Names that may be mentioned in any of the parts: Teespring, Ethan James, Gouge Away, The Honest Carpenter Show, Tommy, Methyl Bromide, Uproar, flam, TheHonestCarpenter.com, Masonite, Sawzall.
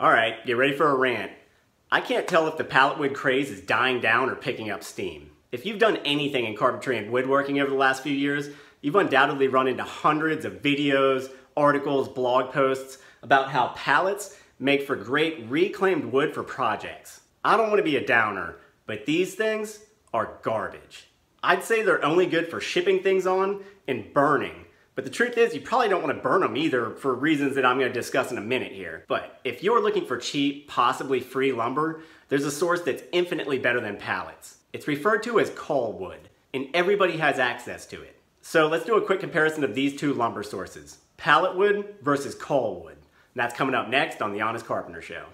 Alright, get ready for a rant. I can't tell if the pallet wood craze is dying down or picking up steam. If you've done anything in carpentry and woodworking over the last few years, you've undoubtedly run into hundreds of videos, articles, blog posts about how pallets make for great reclaimed wood for projects. I don't want to be a downer, but these things are garbage. I'd say they're only good for shipping things on and burning. But the truth is, you probably don't want to burn them either for reasons that I'm going to discuss in a minute here. But if you're looking for cheap, possibly free lumber, there's a source that's infinitely better than pallets. It's referred to as call wood, and everybody has access to it. So let's do a quick comparison of these two lumber sources, pallet wood versus call wood. And that's coming up next on The Honest Carpenter Show.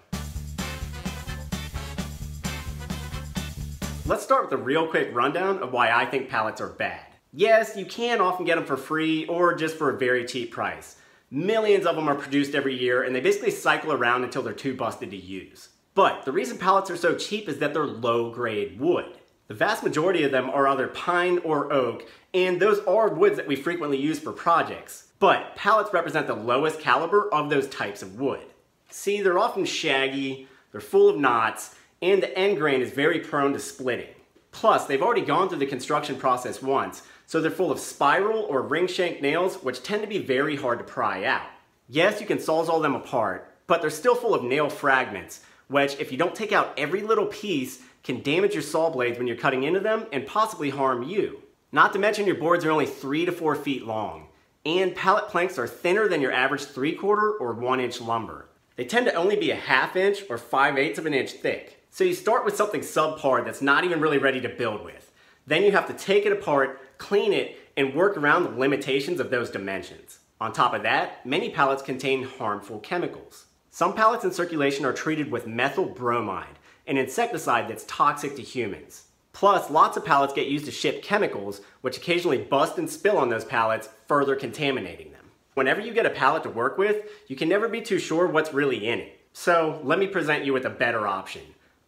Let's start with a real quick rundown of why I think pallets are bad. Yes, you can often get them for free or just for a very cheap price. Millions of them are produced every year and they basically cycle around until they're too busted to use. But the reason pallets are so cheap is that they're low-grade wood. The vast majority of them are either pine or oak, and those are woods that we frequently use for projects. But pallets represent the lowest caliber of those types of wood. See, they're often shaggy, they're full of knots, and the end grain is very prone to splitting. Plus, they've already gone through the construction process once, so they're full of spiral or ring shank nails, which tend to be very hard to pry out. Yes, you can Sawzall them apart, but they're still full of nail fragments, which, if you don't take out every little piece, can damage your saw blades when you're cutting into them and possibly harm you. Not to mention your boards are only 3 to 4 feet long, and pallet planks are thinner than your average 3/4 or 1 inch lumber. They tend to only be a 1/2 inch or 5/8 of an inch thick. So you start with something subpar that's not even really ready to build with. Then you have to take it apart, clean it, and work around the limitations of those dimensions. On top of that, many pallets contain harmful chemicals. Some pallets in circulation are treated with methyl bromide, an insecticide that's toxic to humans. Plus, lots of pallets get used to ship chemicals, which occasionally bust and spill on those pallets, further contaminating them. Whenever you get a pallet to work with, you can never be too sure what's really in it. So let me present you with a better option.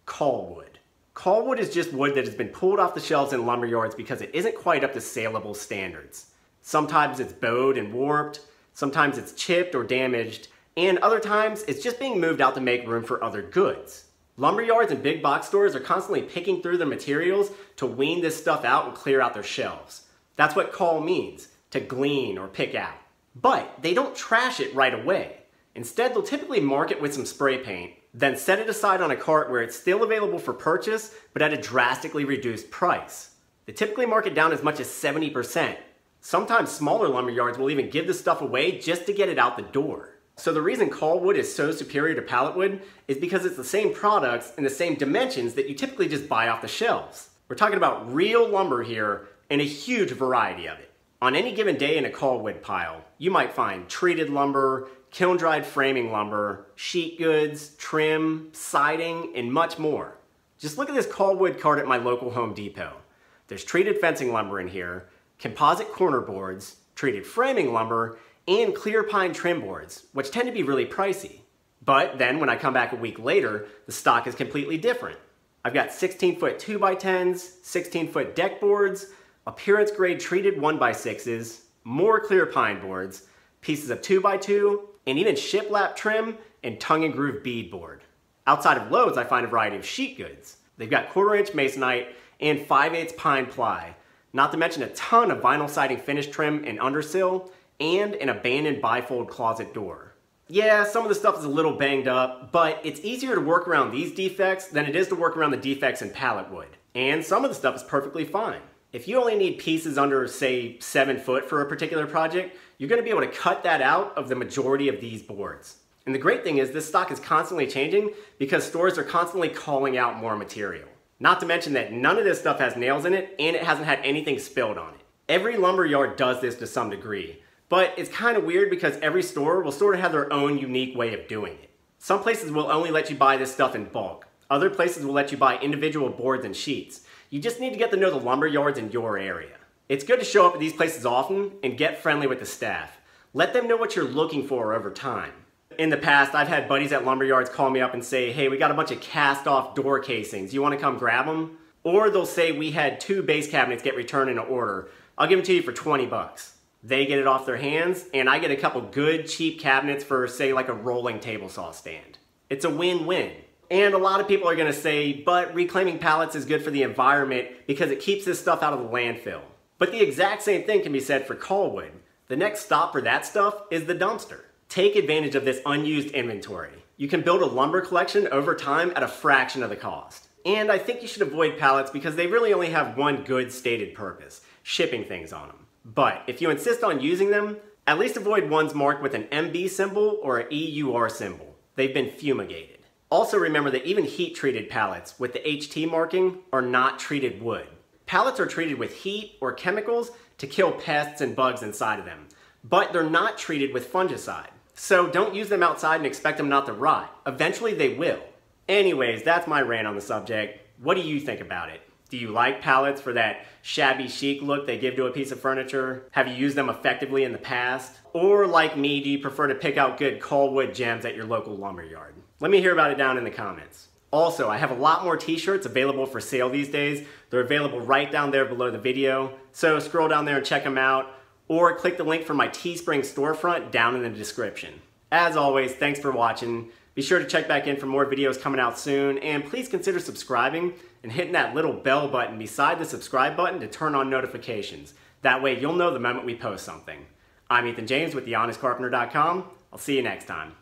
Call wood. Call wood is just wood that has been pulled off the shelves in lumber yards because it isn't quite up to saleable standards. Sometimes it's bowed and warped, sometimes it's chipped or damaged, and other times it's just being moved out to make room for other goods. Lumber yards and big box stores are constantly picking through their materials to wean this stuff out and clear out their shelves. That's what call means, to glean or pick out. But they don't trash it right away. Instead, they'll typically mark it with some spray paint, then set it aside on a cart where it's still available for purchase, but at a drastically reduced price. They typically mark it down as much as 70%. Sometimes smaller lumber yards will even give the stuff away just to get it out the door. So the reason call wood is so superior to pallet wood is because it's the same products and the same dimensions that you typically just buy off the shelves. We're talking about real lumber here and a huge variety of it. On any given day in a call wood pile, you might find treated lumber, kiln-dried framing lumber, sheet goods, trim, siding, and much more. Just look at this call wood cart at my local Home Depot. There's treated fencing lumber in here, composite corner boards, treated framing lumber, and clear pine trim boards, which tend to be really pricey. But then when I come back a week later, the stock is completely different. I've got 16-foot 2x10s, 16-foot deck boards, appearance grade treated 1x6s, more clear pine boards, pieces of 2x2, and even shiplap trim and tongue and groove beadboard. Outside of Lowe's, I find a variety of sheet goods. They've got 1/4 inch masonite and 5/8 pine ply, not to mention a ton of vinyl siding finish trim and undersill, and an abandoned bifold closet door. Yeah, some of the stuff is a little banged up, but it's easier to work around these defects than it is to work around the defects in pallet wood. And some of the stuff is perfectly fine. If you only need pieces under, say, 7 foot for a particular project, you're going to be able to cut that out of the majority of these boards. And the great thing is this stock is constantly changing because stores are constantly calling out more material. Not to mention that none of this stuff has nails in it and it hasn't had anything spilled on it. Every lumber yard does this to some degree, but it's kind of weird because every store will sort of have their own unique way of doing it. Some places will only let you buy this stuff in bulk. Other places will let you buy individual boards and sheets. You just need to get to know the lumber yards in your area. It's good to show up at these places often and get friendly with the staff. Let them know what you're looking for over time. In the past, I've had buddies at lumber yards call me up and say, hey, we got a bunch of cast-off door casings. You want to come grab them? Or they'll say, we had 2 base cabinets get returned in an order. I'll give them to you for 20 bucks. They get it off their hands, and I get a couple good, cheap cabinets for, say, like a rolling table saw stand. It's a win-win. And a lot of people are going to say, but reclaiming pallets is good for the environment because it keeps this stuff out of the landfill. But the exact same thing can be said for Colwood. The next stop for that stuff is the dumpster. Take advantage of this unused inventory. You can build a lumber collection over time at a fraction of the cost. And I think you should avoid pallets because they really only have one good stated purpose, shipping things on them. But if you insist on using them, at least avoid ones marked with an MB symbol or an EUR symbol. They've been fumigated. Also remember that even heat-treated pallets with the HT marking are not treated wood. Pallets are treated with heat or chemicals to kill pests and bugs inside of them, but they're not treated with fungicide. So don't use them outside and expect them not to rot. Eventually they will. Anyways, that's my rant on the subject. What do you think about it? Do you like pallets for that shabby chic look they give to a piece of furniture? Have you used them effectively in the past? Or like me, do you prefer to pick out good Colwood gems at your local lumberyard? Let me hear about it down in the comments. Also, I have a lot more t-shirts available for sale these days. They're available right down there below the video. So scroll down there and check them out, or click the link for my Teespring storefront down in the description. As always, thanks for watching. Be sure to check back in for more videos coming out soon, and please consider subscribing and hitting that little bell button beside the subscribe button to turn on notifications. That way you'll know the moment we post something. I'm Ethan James with TheHonestCarpenter.com. I'll see you next time.